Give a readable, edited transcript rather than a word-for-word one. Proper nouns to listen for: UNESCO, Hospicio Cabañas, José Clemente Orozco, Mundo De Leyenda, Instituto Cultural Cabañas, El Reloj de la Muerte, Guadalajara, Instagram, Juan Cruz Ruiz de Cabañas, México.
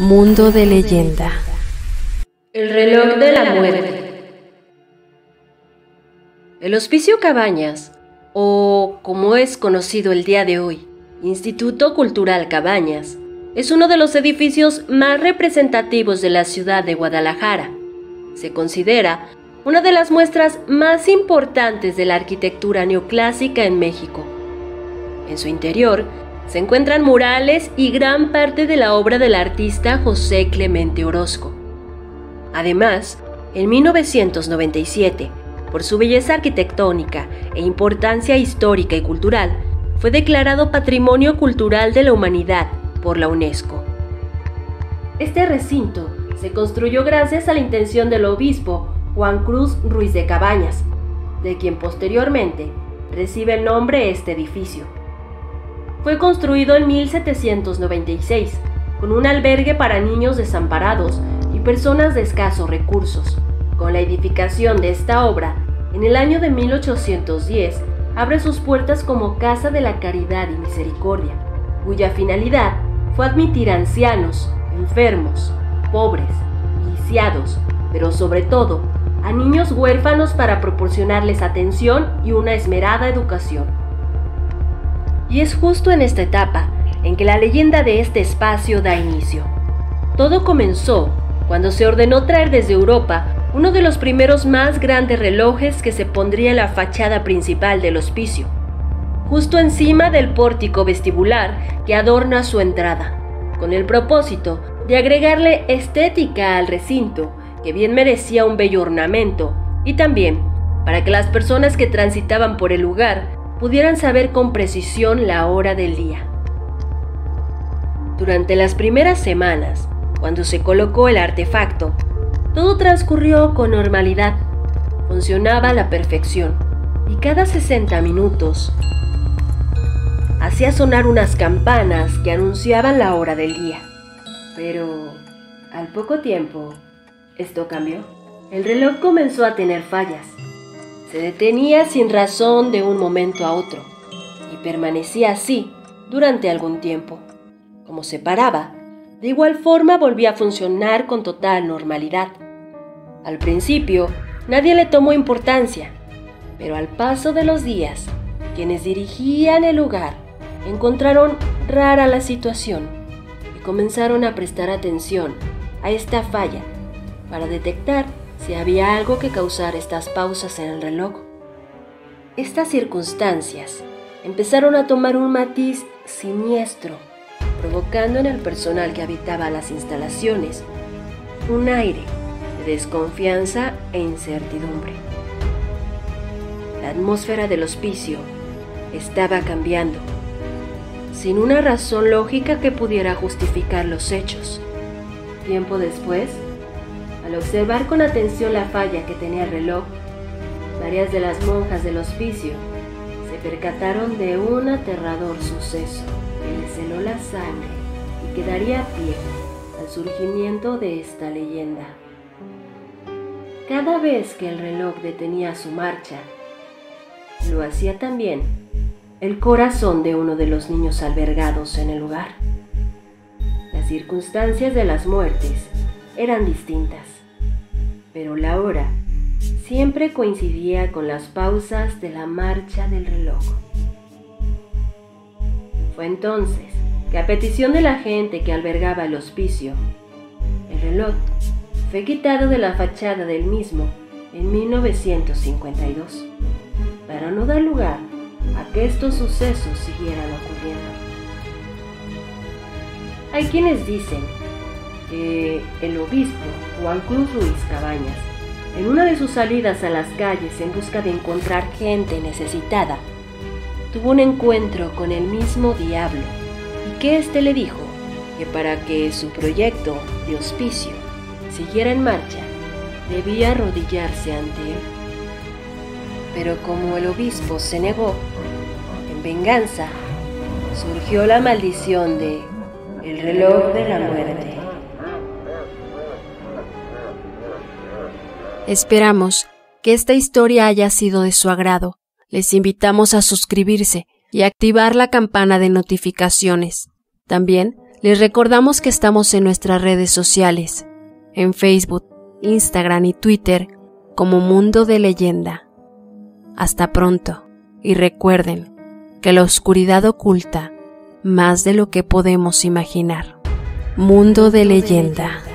Mundo de Leyenda. El reloj de la muerte. El Hospicio Cabañas, o como es conocido el día de hoy, Instituto Cultural Cabañas, es uno de los edificios más representativos de la ciudad de Guadalajara. Se considera una de las muestras más importantes de la arquitectura neoclásica en México. En su interior se encuentran murales y gran parte de la obra del artista José Clemente Orozco. Además, en 1997, por su belleza arquitectónica e importancia histórica y cultural, fue declarado Patrimonio Cultural de la Humanidad por la UNESCO. Este recinto se construyó gracias a la intención del obispo Juan Cruz Ruiz de Cabañas, de quien posteriormente recibe el nombre este edificio. Fue construido en 1796, con un albergue para niños desamparados y personas de escasos recursos. Con la edificación de esta obra, en el año de 1810, abre sus puertas como Casa de la Caridad y Misericordia, cuya finalidad fue admitir ancianos, enfermos, pobres, viciados, pero sobre todo a niños huérfanos para proporcionarles atención y una esmerada educación. Y es justo en esta etapa en que la leyenda de este espacio da inicio. Todo comenzó cuando se ordenó traer desde Europa uno de los primeros más grandes relojes que se pondría en la fachada principal del hospicio, justo encima del pórtico vestibular que adorna su entrada, con el propósito de agregarle estética al recinto, que bien merecía un bello ornamento, y también para que las personas que transitaban por el lugar pudieran saber con precisión la hora del día. Durante las primeras semanas, cuando se colocó el artefacto, todo transcurrió con normalidad, funcionaba a la perfección, y cada 60 minutos hacía sonar unas campanas que anunciaban la hora del día. Pero al poco tiempo, esto cambió. El reloj comenzó a tener fallas. Se detenía sin razón de un momento a otro y permanecía así durante algún tiempo. Como se paraba, de igual forma volvía a funcionar con total normalidad. Al principio, nadie le tomó importancia, pero al paso de los días, quienes dirigían el lugar encontraron rara la situación y comenzaron a prestar atención a esta falla para detectar si había algo que causara estas pausas en el reloj. Estas circunstancias empezaron a tomar un matiz siniestro, provocando en el personal que habitaba las instalaciones un aire de desconfianza e incertidumbre. La atmósfera del hospicio estaba cambiando, sin una razón lógica que pudiera justificar los hechos. Tiempo después, al observar con atención la falla que tenía el reloj, varias de las monjas del hospicio se percataron de un aterrador suceso que les heló la sangre y que daría pie al surgimiento de esta leyenda. Cada vez que el reloj detenía su marcha, lo hacía también el corazón de uno de los niños albergados en el lugar. Las circunstancias de las muertes eran distintas, pero la hora siempre coincidía con las pausas de la marcha del reloj. Fue entonces que, a petición de la gente que albergaba el hospicio, el reloj fue quitado de la fachada del mismo en 1952, para no dar lugar a que estos sucesos siguieran ocurriendo. Hay quienes dicen que el obispo Juan Cruz Ruiz Cabañas, en una de sus salidas a las calles en busca de encontrar gente necesitada, tuvo un encuentro con el mismo diablo y que éste le dijo que para que su proyecto de hospicio siguiera en marcha, debía arrodillarse ante él. Pero como el obispo se negó, en venganza surgió la maldición de El Reloj de la Muerte. Esperamos que esta historia haya sido de su agrado. Les invitamos a suscribirse y activar la campana de notificaciones. También Les recordamos que estamos en nuestras redes sociales, en Facebook, Instagram y Twitter, como Mundo de Leyenda. Hasta pronto, y recuerden que la oscuridad oculta más de lo que podemos imaginar. Mundo de Leyenda.